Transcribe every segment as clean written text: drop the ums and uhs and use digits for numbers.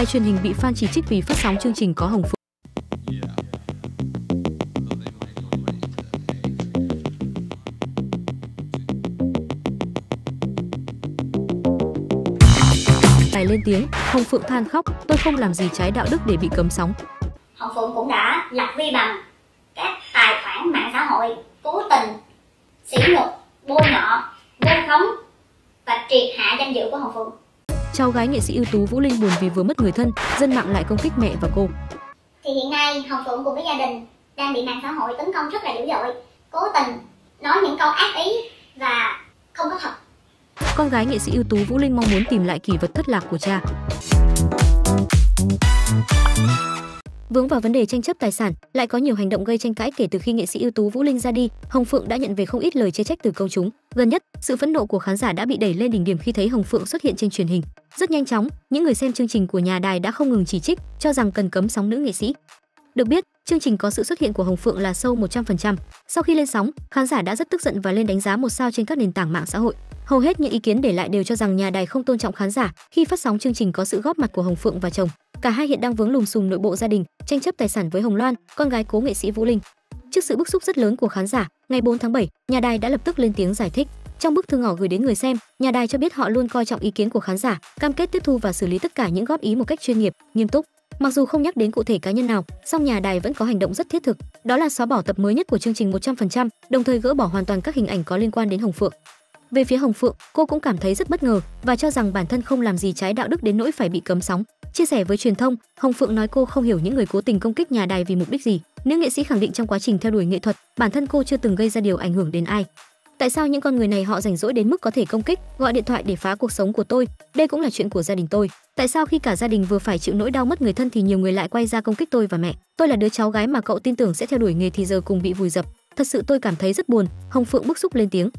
đài truyền hình bị fan chỉ trích vì phát sóng chương trình có Hồng Phượng. Tài lên tiếng, Hồng Phượng than khóc, tôi không làm gì trái đạo đức để bị cấm sóng. Hồng Phượng cũng đã lập vi bằng các tài khoản mạng xã hội cố tình sỉ nhục, bôi nhọ, vu khống và triệt hạ danh dự của Hồng Phượng. Cháu gái nghệ sĩ ưu tú Vũ Linh buồn vì vừa mất người thân, dân mạng lại công kích mẹ và cô. Thì hiện nay Hồng Phượng cùng với gia đình đang bị mạng xã hội tấn công rất là dữ dội, cố tình nói những câu ác ý và không có thật. Con gái nghệ sĩ ưu tú Vũ Linh mong muốn tìm lại kỷ vật thất lạc của cha. Vướng vào vấn đề tranh chấp tài sản, lại có nhiều hành động gây tranh cãi kể từ khi nghệ sĩ ưu tú Vũ Linh ra đi, Hồng Phượng đã nhận về không ít lời chê trách từ công chúng. Gần nhất, sự phẫn nộ của khán giả đã bị đẩy lên đỉnh điểm khi thấy Hồng Phượng xuất hiện trên truyền hình. Rất nhanh chóng, những người xem chương trình của nhà đài đã không ngừng chỉ trích, cho rằng cần cấm sóng nữ nghệ sĩ. Được biết, chương trình có sự xuất hiện của Hồng Phượng là show 100%. Sau khi lên sóng, khán giả đã rất tức giận và lên đánh giá 1 sao trên các nền tảng mạng xã hội. Hầu hết những ý kiến để lại đều cho rằng nhà đài không tôn trọng khán giả khi phát sóng chương trình có sự góp mặt của Hồng Phượng và chồng. Cả hai hiện đang vướng lùm xùm nội bộ gia đình, tranh chấp tài sản với Hồng Loan, con gái cố nghệ sĩ Vũ Linh. Trước sự bức xúc rất lớn của khán giả, ngày 4 tháng 7, nhà đài đã lập tức lên tiếng giải thích. Trong bức thư ngỏ gửi đến người xem, nhà đài cho biết họ luôn coi trọng ý kiến của khán giả, cam kết tiếp thu và xử lý tất cả những góp ý một cách chuyên nghiệp, nghiêm túc. Mặc dù không nhắc đến cụ thể cá nhân nào, song nhà đài vẫn có hành động rất thiết thực, đó là xóa bỏ tập mới nhất của chương trình 100%, đồng thời gỡ bỏ hoàn toàn các hình ảnh có liên quan đến Hồng Phượng. Về phía Hồng Phượng, cô cũng cảm thấy rất bất ngờ và cho rằng bản thân không làm gì trái đạo đức đến nỗi phải bị cấm sóng. Chia sẻ với truyền thông, Hồng Phượng nói cô không hiểu những người cố tình công kích nhà đài vì mục đích gì. Nữ nghệ sĩ khẳng định trong quá trình theo đuổi nghệ thuật, bản thân cô chưa từng gây ra điều ảnh hưởng đến ai. Tại sao những con người này họ rảnh rỗi đến mức có thể công kích, gọi điện thoại để phá cuộc sống của tôi? Đây cũng là chuyện của gia đình tôi. Tại sao khi cả gia đình vừa phải chịu nỗi đau mất người thân thì nhiều người lại quay ra công kích tôi và mẹ? Tôi là đứa cháu gái mà cậu tin tưởng sẽ theo đuổi nghề thì giờ cùng bị vùi dập. Thật sự tôi cảm thấy rất buồn, Hồng Phượng bức xúc lên tiếng.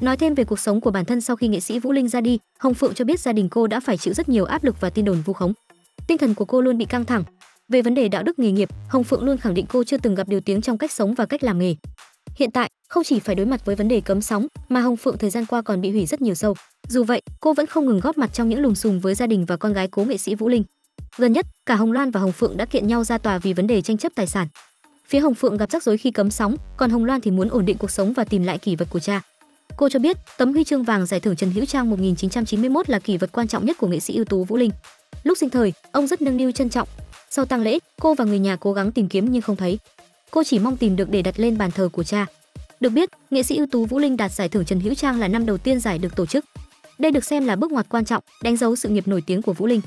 Nói thêm về cuộc sống của bản thân sau khi nghệ sĩ Vũ Linh ra đi, Hồng Phượng cho biết gia đình cô đã phải chịu rất nhiều áp lực và tin đồn vu khống. Tinh thần của cô luôn bị căng thẳng. Về vấn đề đạo đức nghề nghiệp, Hồng Phượng luôn khẳng định cô chưa từng gặp điều tiếng trong cách sống và cách làm nghề. Hiện tại, không chỉ phải đối mặt với vấn đề cấm sóng, mà Hồng Phượng thời gian qua còn bị hủy rất nhiều show. Dù vậy, cô vẫn không ngừng góp mặt trong những lùm xùm với gia đình và con gái cố nghệ sĩ Vũ Linh. Gần nhất, cả Hồng Loan và Hồng Phượng đã kiện nhau ra tòa vì vấn đề tranh chấp tài sản. Phía Hồng Phượng gặp rắc rối khi cấm sóng, còn Hồng Loan thì muốn ổn định cuộc sống và tìm lại kỷ vật của cha. Cô cho biết tấm huy chương vàng giải thưởng Trần Hữu Trang 1991 là kỷ vật quan trọng nhất của nghệ sĩ ưu tú Vũ Linh. Lúc sinh thời, ông rất nâng niu trân trọng. Sau tang lễ, cô và người nhà cố gắng tìm kiếm nhưng không thấy. Cô chỉ mong tìm được để đặt lên bàn thờ của cha. Được biết, nghệ sĩ ưu tú Vũ Linh đạt giải thưởng Trần Hữu Trang là năm đầu tiên giải được tổ chức. Đây được xem là bước ngoặt quan trọng, đánh dấu sự nghiệp nổi tiếng của Vũ Linh.